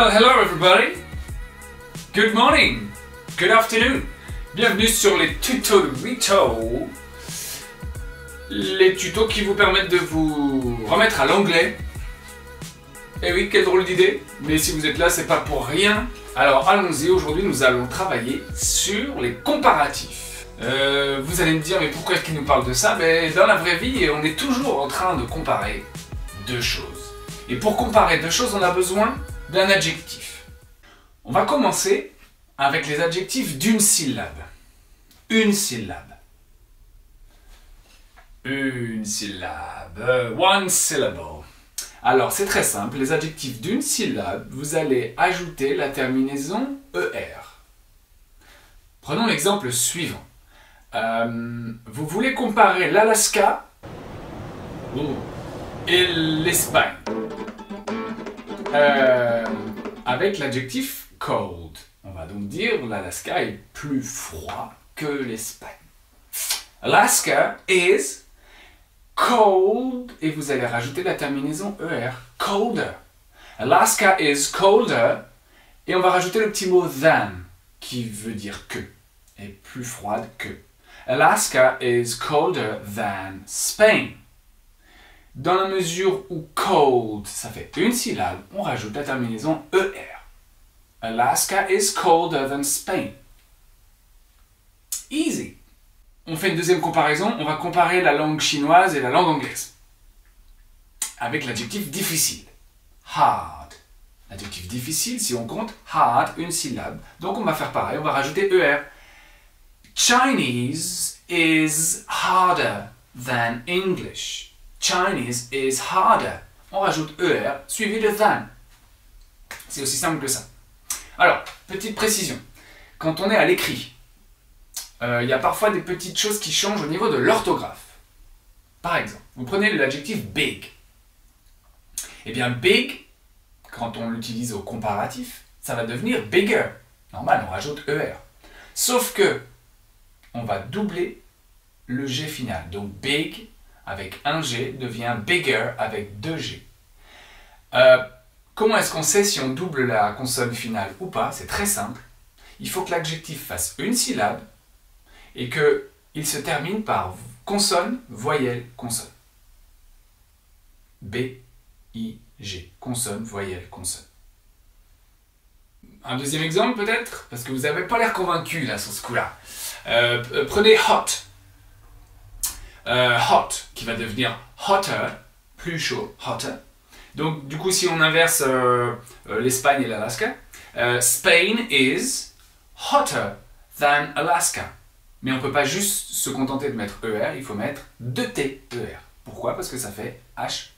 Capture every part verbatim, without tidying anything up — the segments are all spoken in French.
Well, hello everybody. Good morning. Good afternoon. Bienvenue sur les tutos de Huito. Les tutos qui vous permettent de vous remettre à l'anglais. Eh oui, quelle drôle d'idée. Mais si vous êtes là, c'est pas pour rien. Alors allons-y, aujourd'hui nous allons travailler sur les comparatifs. Euh, vous allez me dire, mais pourquoi est-ce qu'il nous parle de ça? Mais dans la vraie vie, on est toujours en train de comparer deux choses. Et pour comparer deux choses, on a besoin d'un adjectif. On va commencer avec les adjectifs d'une syllabe. Une syllabe. Une syllabe. One syllable. Alors, c'est très simple. Les adjectifs d'une syllabe, vous allez ajouter la terminaison E R. Prenons l'exemple suivant. Euh, vous voulez comparer l'Alaska et l'Espagne euh, avec l'adjectif cold. On va donc dire l'Alaska est plus froid que l'Espagne. Alaska is cold et vous allez rajouter la terminaison E R. Colder. Alaska is colder et on va rajouter le petit mot than qui veut dire que, est plus froide que. Alaska is colder than Spain. Dans la mesure où cold, ça fait une syllabe, on rajoute la terminaison E R. Alaska is colder than Spain. Easy. On fait une deuxième comparaison, on va comparer la langue chinoise et la langue anglaise. Avec l'adjectif difficile. Hard. L'adjectif difficile, si on compte, hard, une syllabe. Donc on va faire pareil, on va rajouter E R. Chinese is harder than English. Chinese is harder. On rajoute E R suivi de than. C'est aussi simple que ça. Alors, petite précision. Quand on est à l'écrit, euh, il y a parfois des petites choses qui changent au niveau de l'orthographe. Par exemple, vous prenez l'adjectif big. Eh bien, big, quand on l'utilise au comparatif, ça va devenir bigger. Normal, on rajoute E R. Sauf que, on va doubler le G final. Donc big avec un G devient bigger avec deux G. Euh, comment est-ce qu'on sait si on double la consonne finale ou pas? C'est très simple. Il faut que l'adjectif fasse une syllabe et qu'il se termine par consonne, voyelle, consonne. B, I, G. Consonne, voyelle, consonne. Un deuxième exemple peut-être? Parce que vous n'avez pas l'air convaincu là sur ce coup-là. Euh, prenez hot. Euh, hot, qui va devenir hotter, plus chaud, hotter. Donc, du coup, si on inverse euh, l'Espagne et l'Alaska, euh, Spain is hotter than Alaska. Mais on ne peut pas juste se contenter de mettre E R, il faut mettre deux T, E R. Pourquoi? Parce que ça fait H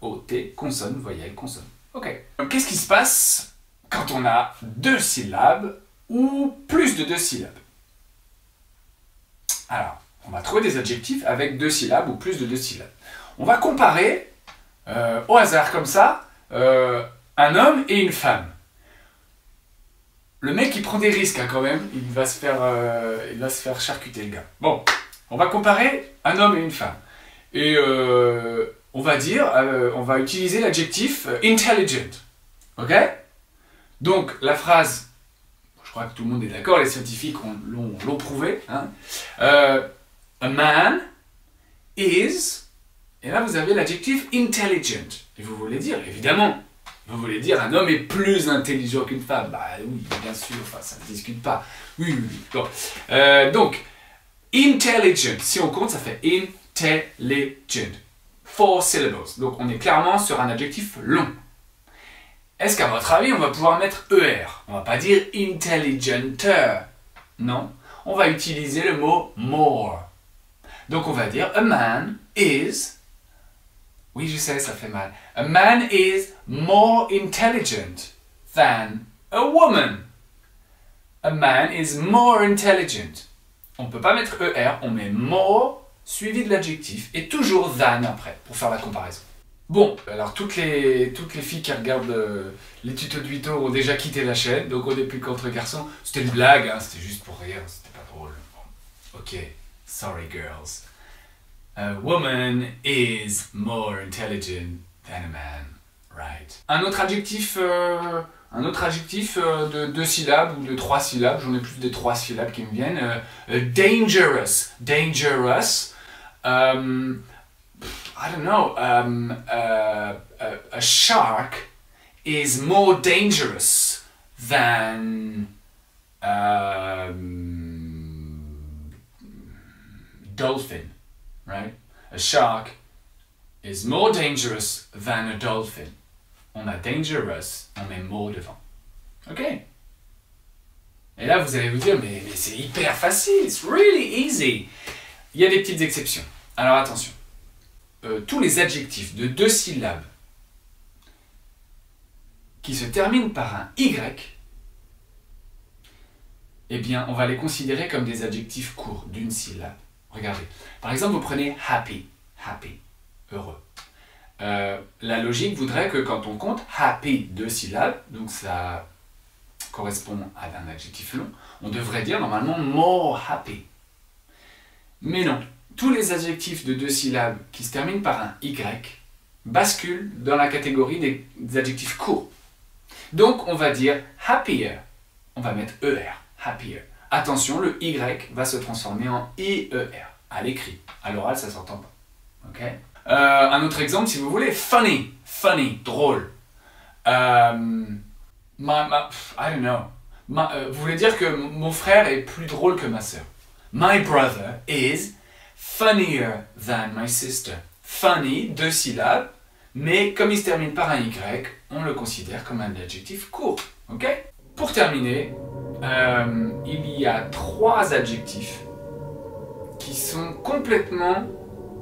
O T, consonne, voyelle, consonne. Ok. Qu'est-ce qui se passe quand on a deux syllabes ou plus de deux syllabes? Alors, on va trouver des adjectifs avec deux syllabes ou plus de deux syllabes. On va comparer, euh, au hasard comme ça, euh, un homme et une femme. Le mec, il prend des risques hein, quand même. Il va, se faire, euh, il va se faire charcuter, le gars. Bon, on va comparer un homme et une femme. Et euh, on va dire, euh, on va utiliser l'adjectif « intelligent ». Ok? Donc, la phrase... Je crois que tout le monde est d'accord, les scientifiques l'ont prouvé. Hein. Euh, a man is... Et là, vous avez l'adjectif intelligent. Et vous voulez dire, évidemment, vous voulez dire un homme est plus intelligent qu'une femme. Bah oui, bien sûr, enfin, ça ne discute pas. Oui, oui, oui. Bon. Euh, donc, intelligent, si on compte, ça fait intelligent. Four syllables. Donc, on est clairement sur un adjectif long. Est-ce qu'à votre avis, on va pouvoir mettre E R? On ne va pas dire intelligenter. Non. On va utiliser le mot more. Donc, on va dire a man is... Oui, je sais, ça fait mal. A man is more intelligent than a woman. A man is more intelligent. On ne peut pas mettre E R, on met more suivi de l'adjectif et toujours than après pour faire la comparaison. Bon, alors toutes les, toutes les filles qui regardent euh, les tutos de Huito ont déjà quitté la chaîne, donc on n'est plus qu'entre garçons. C'était une blague, hein, c'était juste pour rire, c'était pas drôle. Bon. Ok, sorry girls. A woman is more intelligent than a man, right? Un autre adjectif euh, Un autre adjectif de deux syllabes ou de trois syllabes, j'en ai plus des trois syllabes qui me viennent. Euh, dangerous, dangerous. Um, I don't know. Um, uh, a, a shark is more dangerous than um, dolphin, right? A shark is more dangerous than a dolphin. On a dangerous, on met more devant. Ok? Et là, vous allez vous dire, mais, mais c'est hyper facile, it's really easy. Il y a des petites exceptions. Alors attention, euh, tous les adjectifs de deux syllabes qui se terminent par un Y, eh bien, on va les considérer comme des adjectifs courts d'une syllabe. Regardez. Par exemple, vous prenez happy, happy, heureux. Euh, la logique voudrait que quand on compte happy deux syllabes, donc ça correspond à un adjectif long, on devrait dire normalement more happy. Mais non, tous les adjectifs de deux syllabes qui se terminent par un Y basculent dans la catégorie des, des adjectifs courts. Donc on va dire happier, on va mettre E R, happier. Attention, le Y va se transformer en I E R, à l'écrit, à l'oral ça ne s'entend pas. Ok ? Euh, un autre exemple, si vous voulez, funny, funny, drôle. Um, my, my, I don't know. My, euh, vous voulez dire que mon frère est plus drôle que ma sœur. My brother is funnier than my sister. Funny, deux syllabes, mais comme il se termine par un Y, on le considère comme un adjectif court. Ok? Pour terminer, euh, il y a trois adjectifs qui sont complètement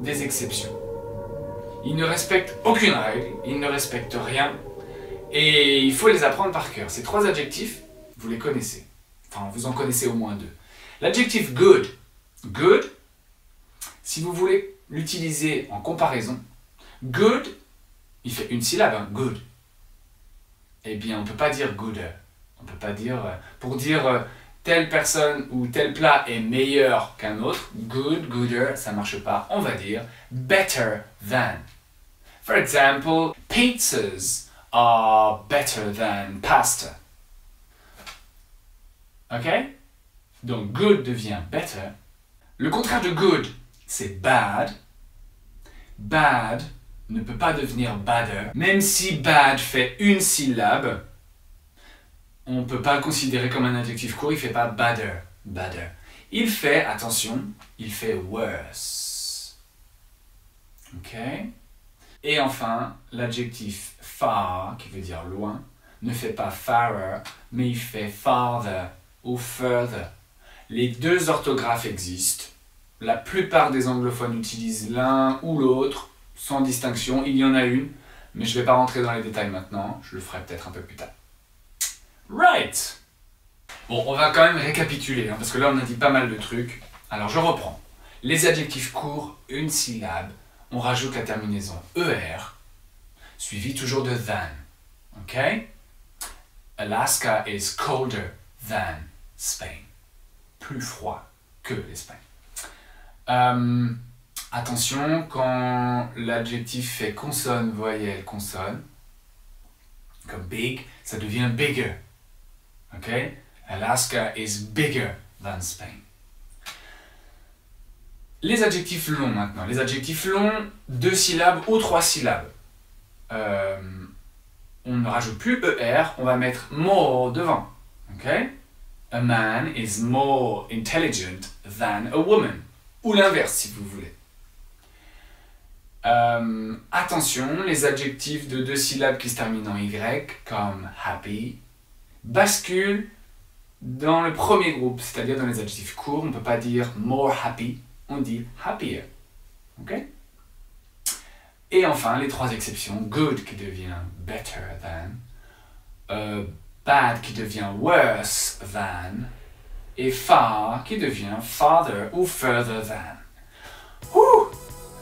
des exceptions. Ils ne respectent aucune règle, ils ne respectent rien, et il faut les apprendre par cœur. Ces trois adjectifs, vous les connaissez. Enfin, vous en connaissez au moins deux. L'adjectif good, good, si vous voulez l'utiliser en comparaison, good, il fait une syllabe, hein, good. Eh bien, on ne peut pas dire good. On ne peut pas dire, pour dire telle personne ou tel plat est meilleur qu'un autre, good, gooder, ça ne marche pas. On va dire better than. For example, pizzas are better than pasta. Ok? Donc good devient better. Le contraire de good, c'est bad. Bad ne peut pas devenir badder. Même si bad fait une syllabe, on ne peut pas le considérer comme un adjectif court, il ne fait pas badder, badder. Il fait, attention, il fait worse. Ok? Et enfin, l'adjectif far, qui veut dire loin, ne fait pas farer, mais il fait farther ou further. Les deux orthographes existent. La plupart des anglophones utilisent l'un ou l'autre, sans distinction. Il y en a une, mais je ne vais pas rentrer dans les détails maintenant. Je le ferai peut-être un peu plus tard. Right! Bon, on va quand même récapituler, hein, parce que là, on a dit pas mal de trucs. Alors, je reprends. Les adjectifs courts, une syllabe. On rajoute la terminaison E R, suivi toujours de than. Ok? Alaska is colder than Spain. Plus froid que l'Espagne. Euh, attention, quand l'adjectif fait consonne, voyelle, consonne, comme big, ça devient bigger. Ok? Alaska is bigger than Spain. Les adjectifs longs maintenant. Les adjectifs longs, deux syllabes ou trois syllabes. Euh, on ne rajoute plus E R, on va mettre more devant. Ok? A man is more intelligent than a woman. Ou l'inverse si vous voulez. Euh, attention, les adjectifs de deux syllabes qui se terminent en Y, comme happy, basculent dans le premier groupe, c'est-à-dire dans les adjectifs courts. On ne peut pas dire more happy, on dit happier. Okay? Et enfin, les trois exceptions, good qui devient better than, euh, bad qui devient worse than, et far qui devient farther ou further than. Ouh!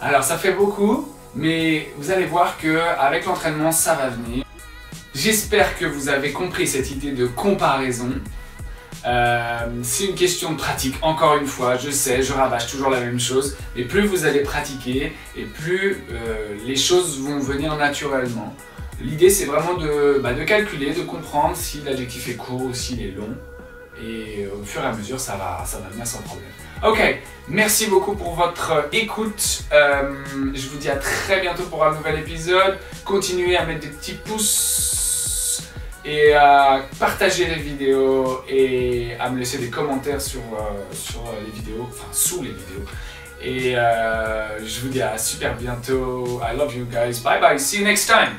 Alors ça fait beaucoup, mais vous allez voir qu'avec l'entraînement, ça va venir. J'espère que vous avez compris cette idée de comparaison. Euh, c'est une question de pratique, encore une fois, je sais, je rabâche toujours la même chose. Mais plus vous allez pratiquer, et plus euh, les choses vont venir naturellement. L'idée c'est vraiment de, bah, de calculer, de comprendre si l'adjectif est court ou s'il est long. Et au fur et à mesure, ça va, ça va venir sans problème. Ok, merci beaucoup pour votre écoute. Euh, je vous dis à très bientôt pour un nouvel épisode. Continuez à mettre des petits pouces et à partager les vidéos et à me laisser des commentaires sur, euh, sur les vidéos, enfin sous les vidéos. Et euh, je vous dis à super bientôt. I love you guys. Bye bye. See you next time.